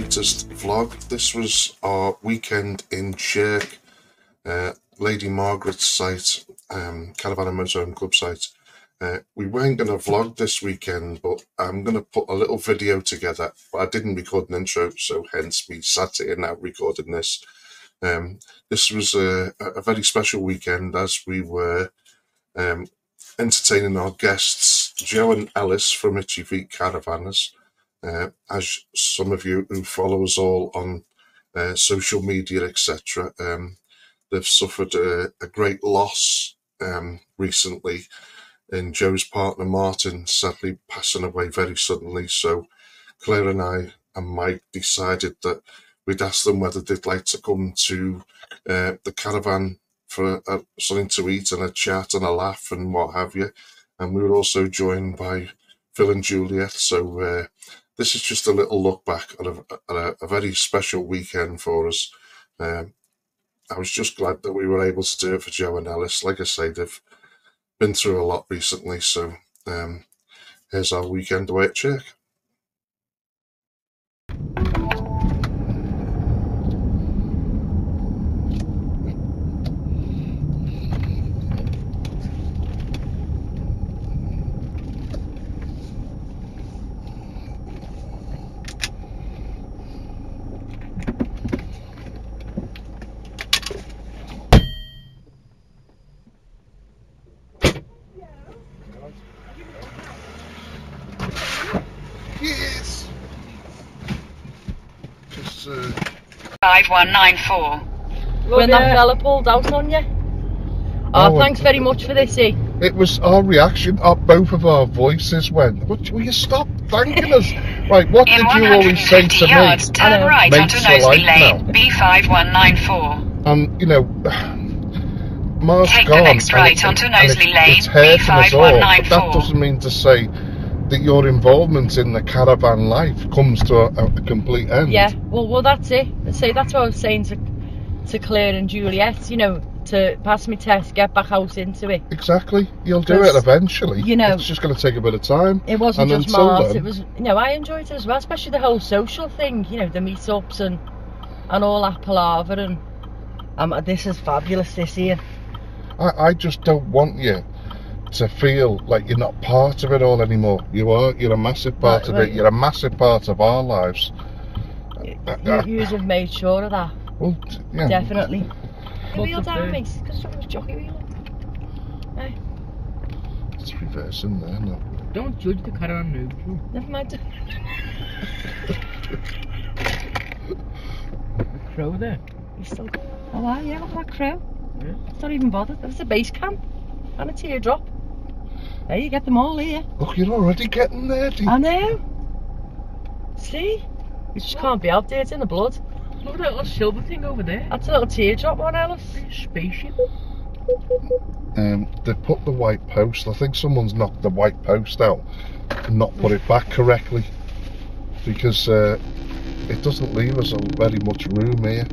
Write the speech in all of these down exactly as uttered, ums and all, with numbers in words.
latest vlog. This was our weekend in Chirk, uh, Lady Margaret's site, um, Caravan and Motorhome Club site. Uh, we weren't going to vlog this weekend, but I'm going to put a little video together. But I didn't record an intro, so hence me sat here now recording this. Um, this was a, a very special weekend as we were um, entertaining our guests, Joe and Ellis from Itchy Feet Caravanners. Uh, as some of you who follow us all on uh, social media, et cetera, um, they've suffered a, a great loss um, recently. And Joe's partner Martin sadly passing away very suddenly, so Claire and I and Mike decided that we'd ask them whether they'd like to come to uh, the caravan for uh, something to eat and a chat and a laugh and what have you. And we were also joined by Phil and Juliet, so uh, this is just a little look back at a, at a, a very special weekend for us. Um, I was just glad that we were able to do it for Joe and Ellis. Like I say, they've been through a lot recently, so um, here's our weekend away at Chirk. five one nine four. When that fella pulled out on you. Oh, oh thanks very much for this, eh? It was our reaction, our, both of our voices went, what, will you stop thanking us? Right, what did you always say to yards, me? Turn right onto Noseby Lane, B five one nine four. And, you know, Mark's take gone, the next right onto Noseby Lane, B five one nine four. But that doesn't mean to say that your involvement in the caravan life comes to a, a complete end. Yeah, well, well, that's it. See, that's what I was saying to to Claire and Juliet. You know, to pass my test, get back out into it. Exactly, you'll do it eventually. You know, it's just going to take a bit of time. It wasn't just Mars. It was, you know, I enjoyed it as well, especially the whole social thing. You know, the meetups and and all that palaver. And um, this is fabulous this year. I, I just don't want you to feel like you're not part of it all anymore. You are, you're a massive part right, of right. it, you're a massive part of our lives. You, uh, you have made sure of that. Well, yeah. Definitely. The wheel down, mate, because someone's jockey wheel. Hey. It's reversing there now. Don't judge the caravan neutral. Never mind. A crow there. You still... Oh wow, yeah, look at that crow. Yeah. It's not even bothered. That was a base camp and a teardrop. There, you get them all here. Look, you're already getting there, dear. I know. See? You just can't be out there, it's in the blood. Look at that little silver thing over there. That's a little teardrop one, Alice. Spaceship. Um, they put the white post, I think someone's knocked the white post out and not put it back correctly, because uh, it doesn't leave us very much room here.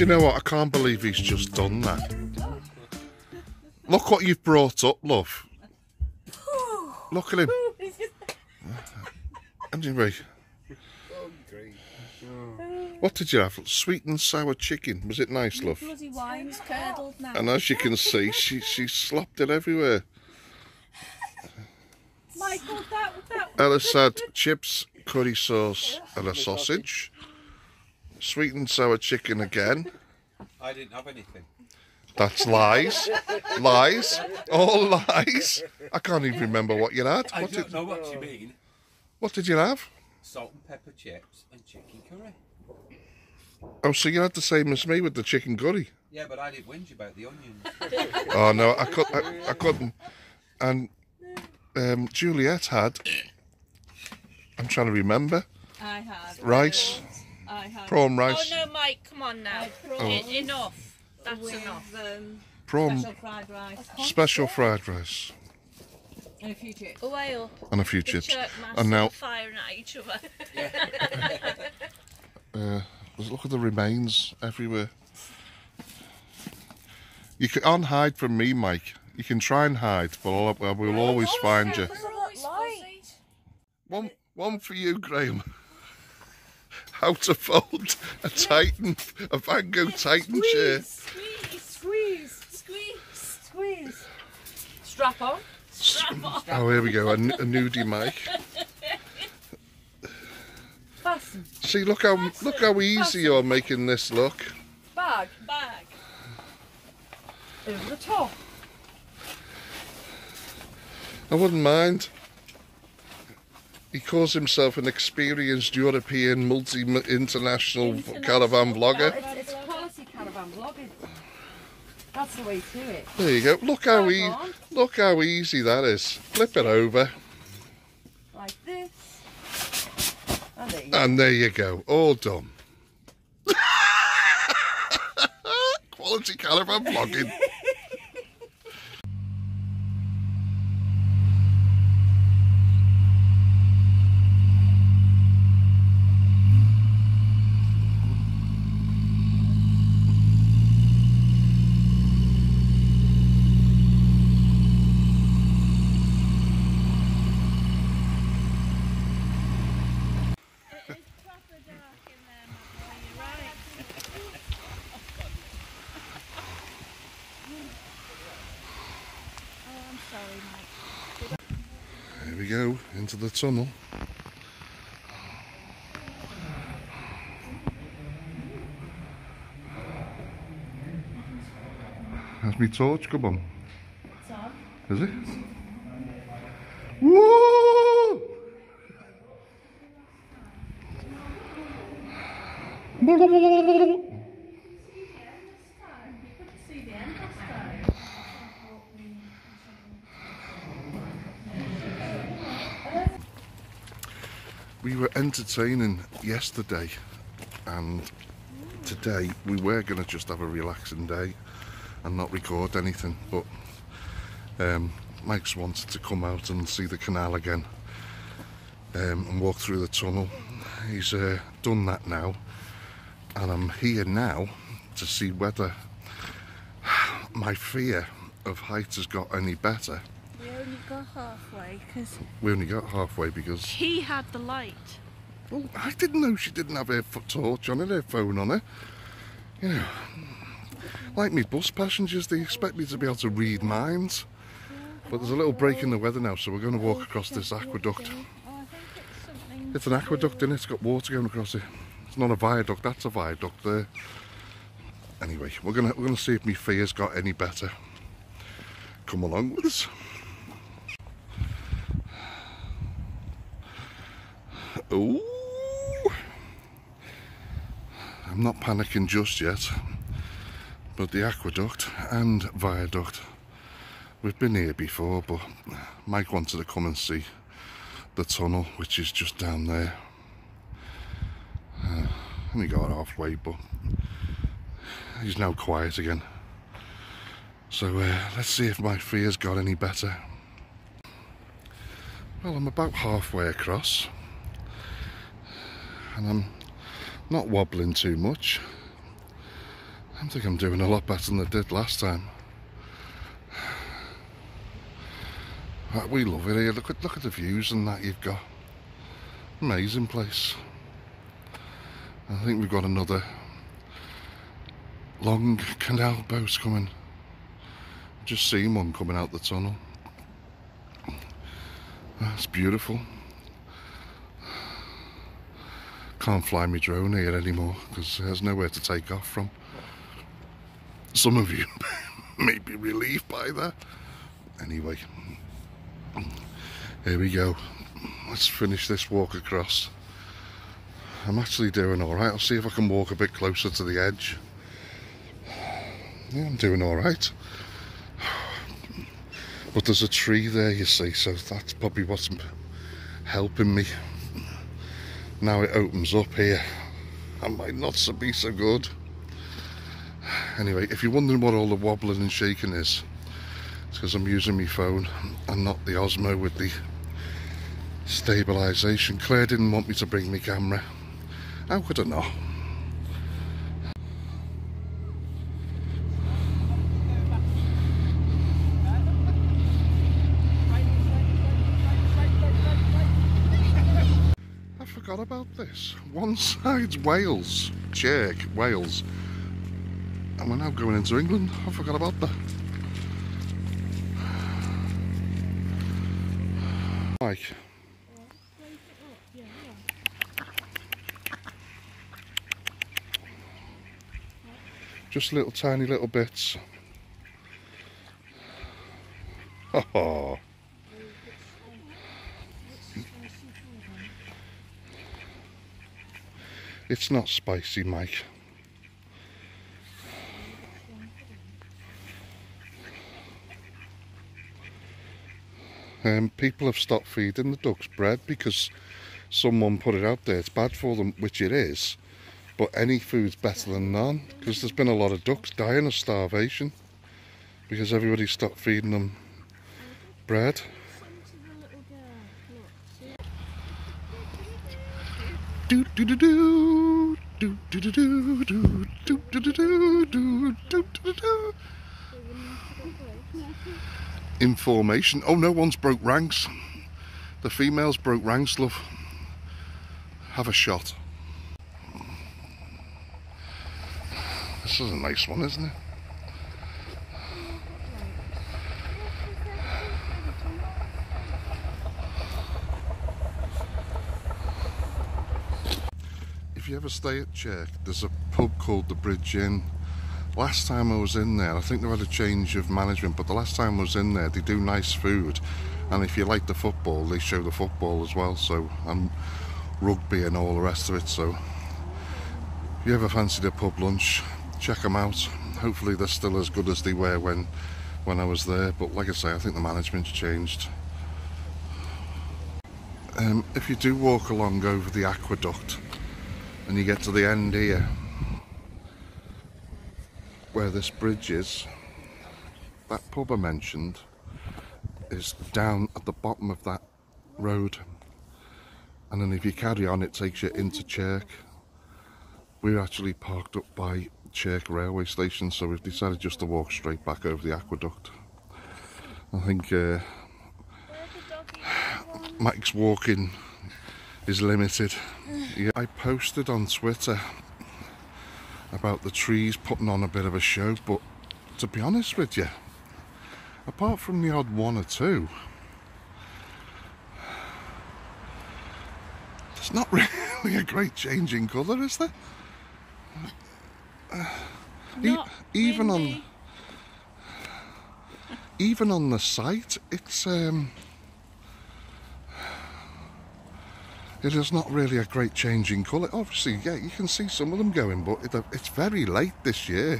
Do you know what? I can't believe he's just done that. Look what you've brought up, love. Look at him. Anyway. What did you have? Sweet and sour chicken. Was it nice, love? Bloody wine's curdled now. And as you can see, she she slapped it everywhere. Michael, that that. Ellis had chips, curry sauce, and a sausage. Sweet and sour chicken again. I didn't have anything. That's lies. Lies. All lies. I can't even remember what you had. I what don't did... know what you mean. What did you have? Salt and pepper chips and chicken curry. Oh, so you'll have the same as me with the chicken curry. Yeah, but I did whinge about the onions. Oh, no, I, could, I, I couldn't. And um, Juliet had, I'm trying to remember. I had. Rice. I had. Prawn rice. Oh, no, Mike, come on now. Oh. Enough. That's with, enough. Um, prawn. Special fried rice. Special fried rice. And a few chips. Away up. And a few the chips. And now. Firing at each other. Yeah. uh, look at the remains everywhere. You can't hide from me, Mike. You can try and hide, but I'll, I will no, always find you. One, one for you, Graham. How to fold a Titan, a Van Gogh Titan chair. Squeeze, squeeze, squeeze, squeeze. Strap on. Strap on. Oh, here we go. A, a nudie, Mike. Fasten. See, look how Fasten. look how easy Fasten. you're making this look. Bag, bag. Over the top. I wouldn't mind. He calls himself an experienced European multi-international caravan vlogger. It's, it's quality caravan vlogging. That's the way to it. There you go. Look how e look how easy that is. Flip it over. Like this. And there you go. And there you go. All done. Quality caravan vlogging. Go into the tunnel. Has me torch come on? It's on. Is it? Woo! We were entertaining yesterday, and today we were going to just have a relaxing day and not record anything, but um, Mike's wanted to come out and see the canal again um, and walk through the tunnel. He's uh, done that now, and I'm here now to see whether my fear of height has got any better. We only got halfway because... We only got halfway because... He had the light. Well, I didn't know she didn't have her torch on her, her phone on her. You know, like me bus passengers, they expect me to be able to read minds. But there's a little break in the weather now, so we're going to walk across this aqueduct. It's an aqueduct, and it's got water going across it. It's not a viaduct, that's a viaduct there. Anyway, we're going to, we're going to see if my fear's got any better. Come along with us. Ooh. I'm not panicking just yet, but the aqueduct and viaduct, we've been here before, but Mike wanted to come and see the tunnel, which is just down there. Uh, and he got halfway, but he's now quiet again. So uh, let's see if my fear's got any better. Well, I'm about halfway across. And I'm not wobbling too much. I think I'm doing a lot better than I did last time. Right, we love it here. Look at look at the views and that you've got. Amazing place. I think we've got another long canal boat coming. I've just seen one coming out the tunnel. That's beautiful. Can't fly my drone here anymore because there's nowhere to take off from. Some of you may be relieved by that. Anyway, here we go. Let's finish this walk across. I'm actually doing alright. I'll see if I can walk a bit closer to the edge. Yeah, I'm doing alright. But there's a tree there, you see, so that's probably what's helping me. Now it opens up here. I might not be so good. Anyway, if you're wondering what all the wobbling and shaking is, it's because I'm using my phone and not the Osmo with the stabilisation. Claire didn't want me to bring my camera. How could I not? I forgot about this. One side's Wales, Chirk, Wales, and we're now going into England. I forgot about that. Mike. Just little tiny little bits. Oh. It's not spicy, Mike. Um, people have stopped feeding the ducks bread because someone put it out there. It's bad for them, which it is. But any food's better than none, because there's been a lot of ducks dying of starvation because everybody stopped feeding them bread. Do do do do do do do do do do do do do do do. Information. Oh, no one's broke ranks. The females broke ranks, love. Have a shot. This is a nice one, isn't it? If you ever stay at Chirk, there's a pub called The Bridge Inn. Last time I was in there, I think they had a change of management, but the last time I was in there, they do nice food. And if you like the football, they show the football as well, so, and rugby and all the rest of it. So if you ever fancied a pub lunch, check them out. Hopefully they're still as good as they were when when I was there, but like I say, I think the management's changed. Um, if you do walk along over the aqueduct and you get to the end here where this bridge is, that pub I mentioned is down at the bottom of that road, and then if you carry on it takes you into Chirk. We're actually parked up by Chirk railway station, so we've decided just to walk straight back over the aqueduct. I think uh, Mike's walking is limited. Yeah. I posted on Twitter about the trees putting on a bit of a show, but to be honest with you, apart from the odd one or two, there's not really a great change in colour, is there? Uh, e even windy. on even on the site, it's um, it is not really a great change in colour. Obviously, yeah, you can see some of them going, but it, it's very late this year.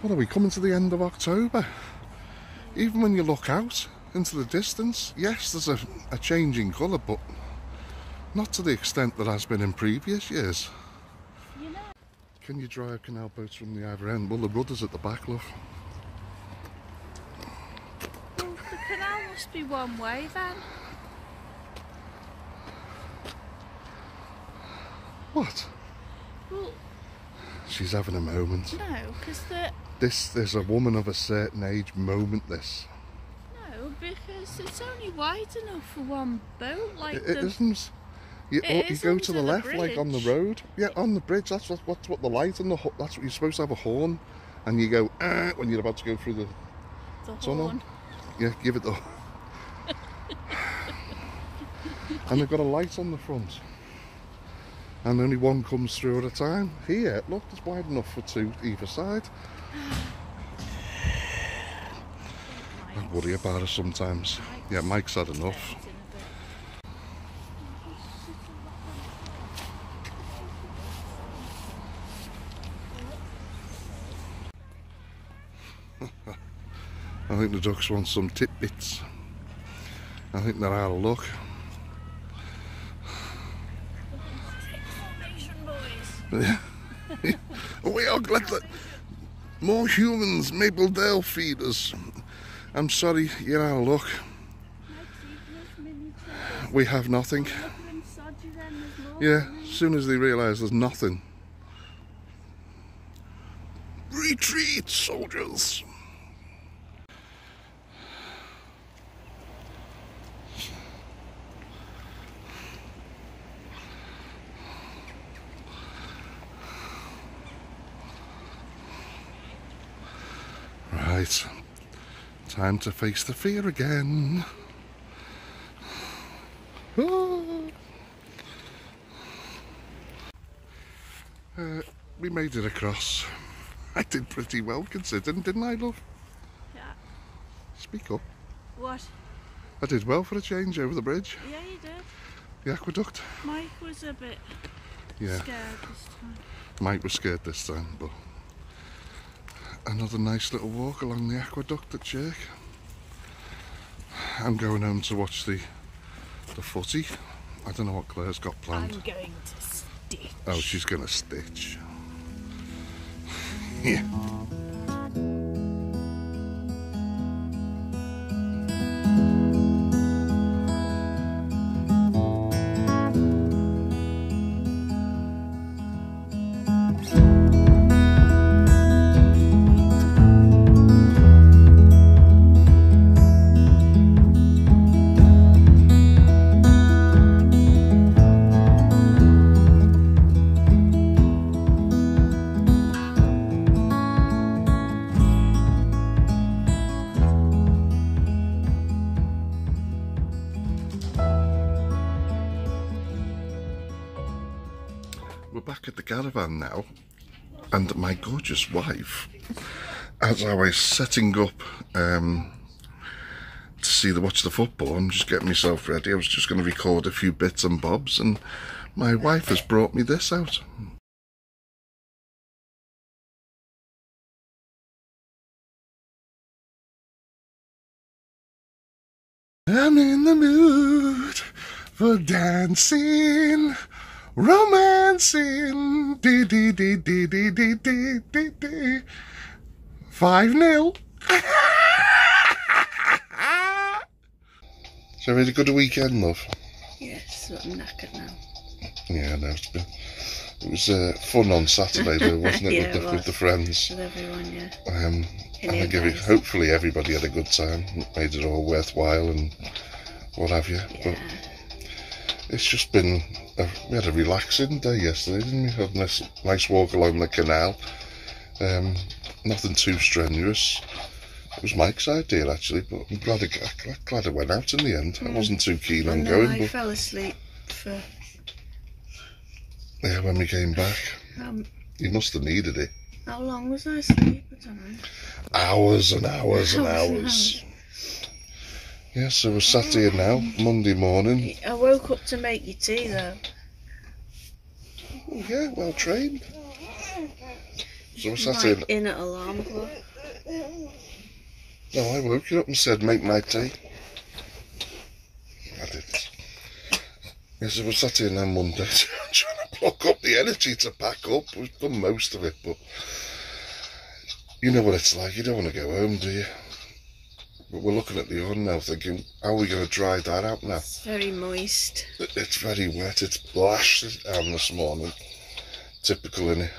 What are we, coming to the end of October? Even when you look out into the distance, yes, there's a, a change in colour, but not to the extent that has been in previous years. Can you drive canal boats from the either end? Well, the rudder's at the back, love. Well, the canal must be one way then. What? Well, she's having a moment. No, because the... This, there's a woman of a certain age moment, this. No, because it's only wide enough for one boat, like It, it the... isn't... You, you go to the left, the like on the road. Yeah, on the bridge. That's what, what's what the light and the that's what you're supposed to have a horn, and you go ah, when you're about to go through the, the tunnel. Horn. Yeah, give it the. And they've got a light on the front, and only one comes through at a time. Here, look, it's wide enough for two either side. I worry about her sometimes. Mike's yeah, Mike's had enough. I think the ducks want some titbits. I think they're out of luck. Boys. We are glad that more humans, Mapledale feeders. I'm sorry, you're out of luck. We have nothing. Yeah, as soon as they realise there's nothing. Retreat, soldiers! Right, time to face the fear again. Oh. Uh, we made it across. I did pretty well considering, didn't I, love? Yeah. Speak up. What? I did well for a change over the bridge. Yeah, you did. The aqueduct. Mike was a bit yeah. scared this time. Mike was scared this time, but another nice little walk along the aqueduct at Chirk. I'm going home to watch the the footy. I don't know what Claire's got planned. I'm going to stitch. Oh, she's going to stitch. Yeah. Caravan now, and my gorgeous wife, as I was setting up um, to see the watch the football and just get myself ready, I was just going to record a few bits and bobs, and my wife has brought me this out. I'm in the mood for dancing, romancing, dee dee dee dee dee dee dee dee dee. five nil. So we had a good weekend, love. Yes, yeah, I'm knackered now. Yeah, I know. It's been, it was uh, fun on Saturday, though, wasn't it? Yeah, with, the, it was. With the friends. With everyone, yeah. Um, and I give it, hopefully everybody had a good time. It made it all worthwhile and what have you. Yeah. But it's just been. We had a relaxing day yesterday, didn't we? Had a nice, nice walk along the canal. Um, nothing too strenuous. It was Mike's idea actually, but I'm glad I, glad I went out in the end. Mm. I wasn't too keen on going. I but fell asleep for. Yeah, when we came back. Um, you must have needed it. How long was I asleep? I don't know. Hours and hours and hours. And hours. Yeah, so we're sat here now, Monday morning. I woke up to make your tea though. Oh yeah, well trained. So we're sat like in at alarm clock. No, I woke you up and said, make my tea. I didn't. Yeah, so we're sat here now Monday, trying to pluck up the energy to pack up. We've done most of it, but you know what it's like, you don't want to go home, do you? But we're looking at the urn now thinking, how are we going to dry that out now? It's very moist. It's very wet. It's blasted down this morning. Typical, innit?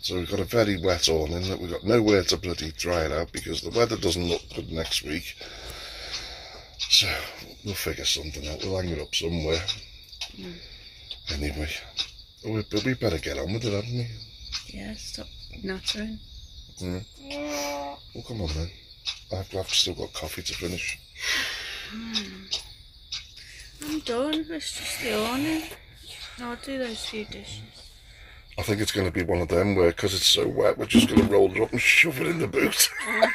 So we've got a very wet urn in that we've got nowhere to bloody dry it out because the weather doesn't look good next week. So we'll figure something out. We'll hang it up somewhere. Mm. Anyway, we, we better get on with it, haven't we? Yeah, stop nattering. Mm. Well, come on then. I've, I've still got coffee to finish. Mm. I'm done, it's just the awning. I'll do those few dishes. I think it's going to be one of them where, because it's so wet, we're just going to roll it up and shove it in the boot. Mm.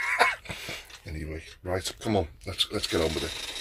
Anyway, right, come on, let's, let's get on with it.